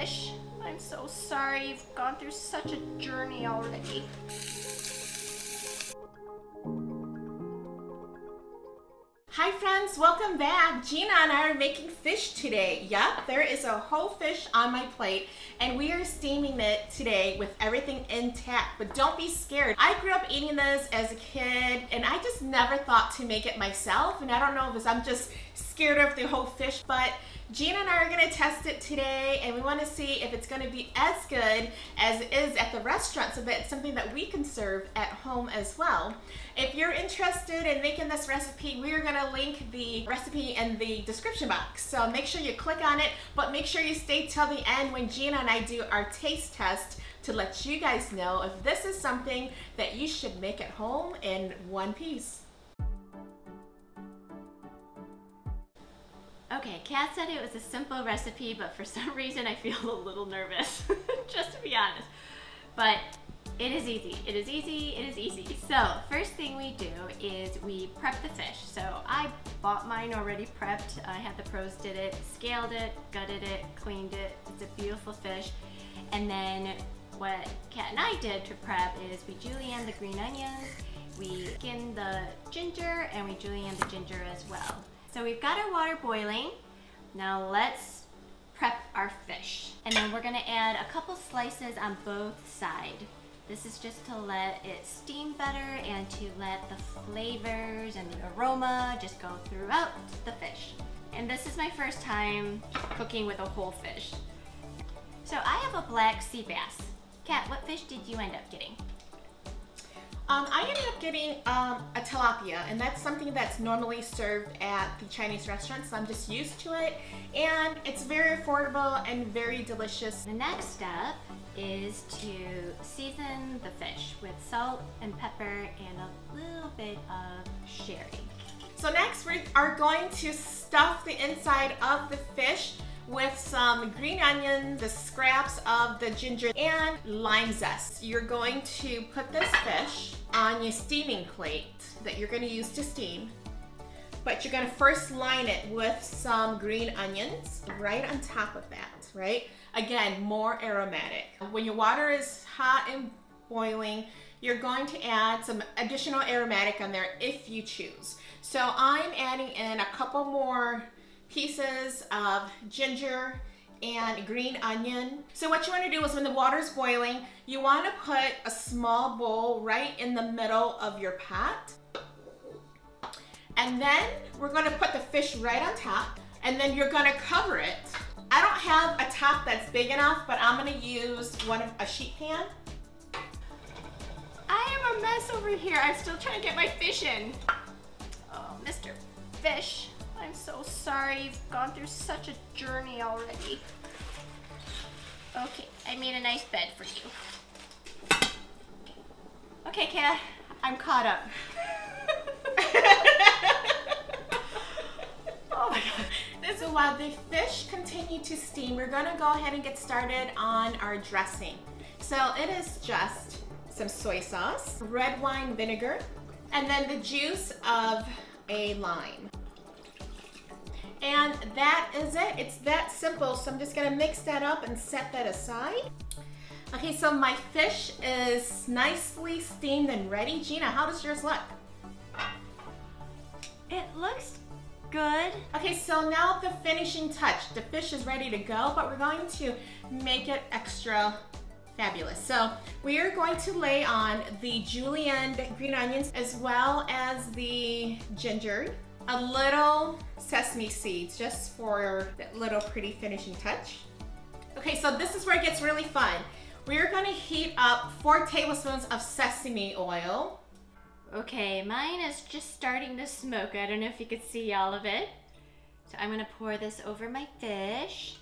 fish. I'm so sorry, you've gone through such a journey already. Hi friends, welcome back. Gina and I are making fish today. Yep, there is a whole fish on my plate and we are steaming it today with everything intact, but don't be scared. I grew up eating this as a kid and I just never thought to make it myself, and I don't know if it's, I'm just scared of the whole fish, but Gina and I are gonna test it today and we wanna see if it's gonna be as good as it is at the restaurant, so that it's something that we can serve at home as well. If you're interested in making this recipe, we are gonna link the recipe in the description box. So make sure you click on it, but make sure you stay till the end when Gina and I do our taste test to let you guys know if this is something that you should make at home in one piece. Okay, Kat said it was a simple recipe, but for some reason I feel a little nervous, just to be honest. But it is easy, it is easy, it is easy. So first thing we do is we prep the fish. So I bought mine already prepped. I had the pros did it, scaled it, gutted it, cleaned it. It's a beautiful fish. And then what Kat and I did to prep is we julienne the green onions, we skin the ginger, and we julienne the ginger as well. So we've got our water boiling. Now let's prep our fish. And then we're gonna add a couple slices on both sides. This is just to let it steam better and to let the flavors and the aroma just go throughout the fish. And this is my first time cooking with a whole fish. So I have a black sea bass. Kat, what fish did you end up getting? I ended up getting a tilapia, and that's something that's normally served at the Chinese restaurant, so I'm just used to it, and it's very affordable and very delicious. The next step is to season the fish with salt and pepper and a little bit of sherry. So next we are going to stuff the inside of the fish with some green onion, the scraps of the ginger, and lime zest. You're going to put this fish on your steaming plate that you're going to use to steam, but you're going to first line it with some green onions right on top of that, right? Again, more aromatic. When your water is hot and boiling, you're going to add some additional aromatic on there if you choose. So I'm adding in a couple more pieces of ginger and green onion. So what you want to do is when the water's boiling, you want to put a small bowl right in the middle of your pot. And then we're going to put the fish right on top, and then you're going to cover it. I don't have a top that's big enough, but I'm going to use a sheet pan. I am a mess over here. I'm still trying to get my fish in. Oh, Mr. Fish. I'm so sorry, you've gone through such a journey already. Okay, I made a nice bed for you. Okay, Kat, I'm caught up. Oh my God. So while the fish continue to steam, we're gonna go ahead and get started on our dressing. So it is just some soy sauce, red wine vinegar, and then the juice of a lime. And that is it. It's that simple. So I'm just gonna mix that up and set that aside. Okay, so my fish is nicely steamed and ready. Gina, how does yours look? It looks good. Okay, so now the finishing touch. The fish is ready to go, but we're going to make it extra fabulous. So we are going to lay on the julienned green onions as well as the ginger. A little sesame seeds just for that little pretty finishing touch. Okay, so this is where it gets really fun. We're gonna heat up 4 tablespoons of sesame oil. Okay, mine is just starting to smoke. I don't know if you could see all of it. So I'm gonna pour this over my fish.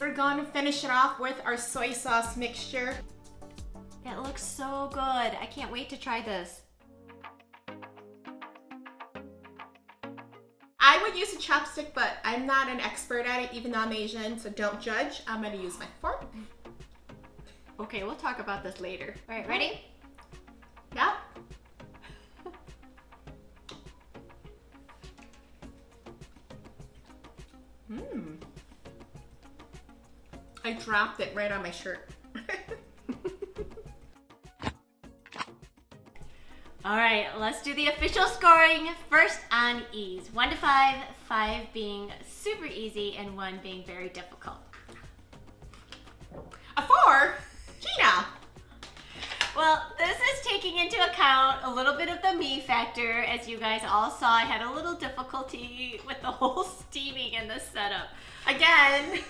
We're going to finish it off with our soy sauce mixture. It looks so good. I can't wait to try this. I would use a chopstick, but I'm not an expert at it, even though I'm Asian, so don't judge. I'm going to use my fork. Okay, we'll talk about this later. All right, ready? Yep. I dropped it right on my shirt. All right, let's do the official scoring. First on ease, 1 to 5, 5 being super easy and 1 being very difficult. A 4, Gina. Well, this is taking into account a little bit of the me factor. As you guys all saw, I had a little difficulty with the whole steaming in the setup. Again,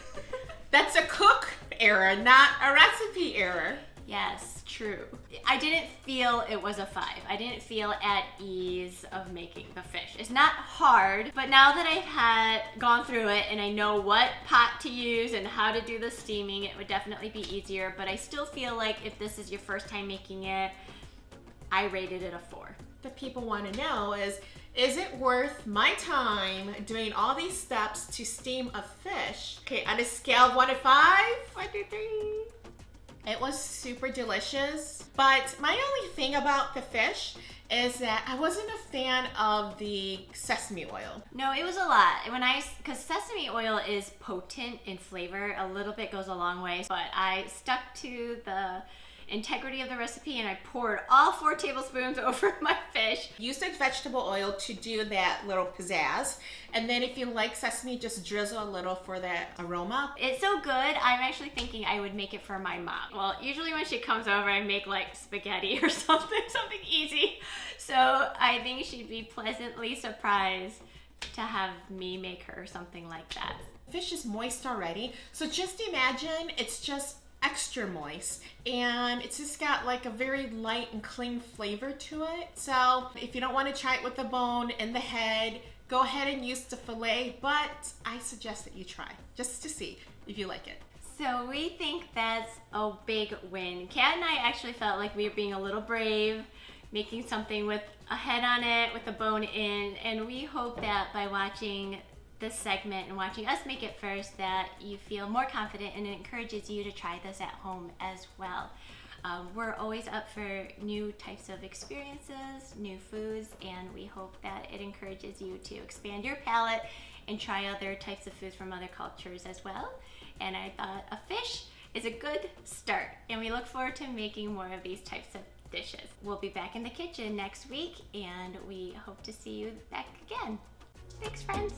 that's a cook error, not a recipe error. Yes, true. I didn't feel it was a 5. I didn't feel at ease of making the fish. It's not hard, but now that I've gone through it and I know what pot to use and how to do the steaming, it would definitely be easier, but I still feel like if this is your first time making it, I rated it a 4. What people want to know is it worth my time doing all these steps to steam a fish? Okay, on a scale of 1 to 5, 1 to 3. It was super delicious, but my only thing about the fish is that I wasn't a fan of the sesame oil. No, it was a lot. Because sesame oil is potent in flavor, a little bit goes a long way, but I stuck to the integrity of the recipe and I poured all 4 tablespoons over my fish. Use the vegetable oil to do that little pizzazz, and then if you like sesame, just drizzle a little for that aroma. It's so good, I'm actually thinking I would make it for my mom. Well, usually when she comes over I make like spaghetti or something easy, so I think she'd be pleasantly surprised to have me make her something like that. Fish is moist already, so just imagine it's just extra moist, and it's just got like a very light and clean flavor to it. So if you don't want to try it with the bone and the head, go ahead and use the fillet, but I suggest that you try just to see if you like it. So we think that's a big win. Kat and I actually felt like we were being a little brave, making something with a head on it, with a bone in, and we hope that by watching this segment and watching us make it first, that you feel more confident and it encourages you to try this at home as well. We're always up for new types of experiences, new foods, and we hope that it encourages you to expand your palate and try other types of foods from other cultures as well. And I thought a fish is a good start, and we look forward to making more of these types of dishes. We'll be back in the kitchen next week, and we hope to see you back again. Thanks, friends.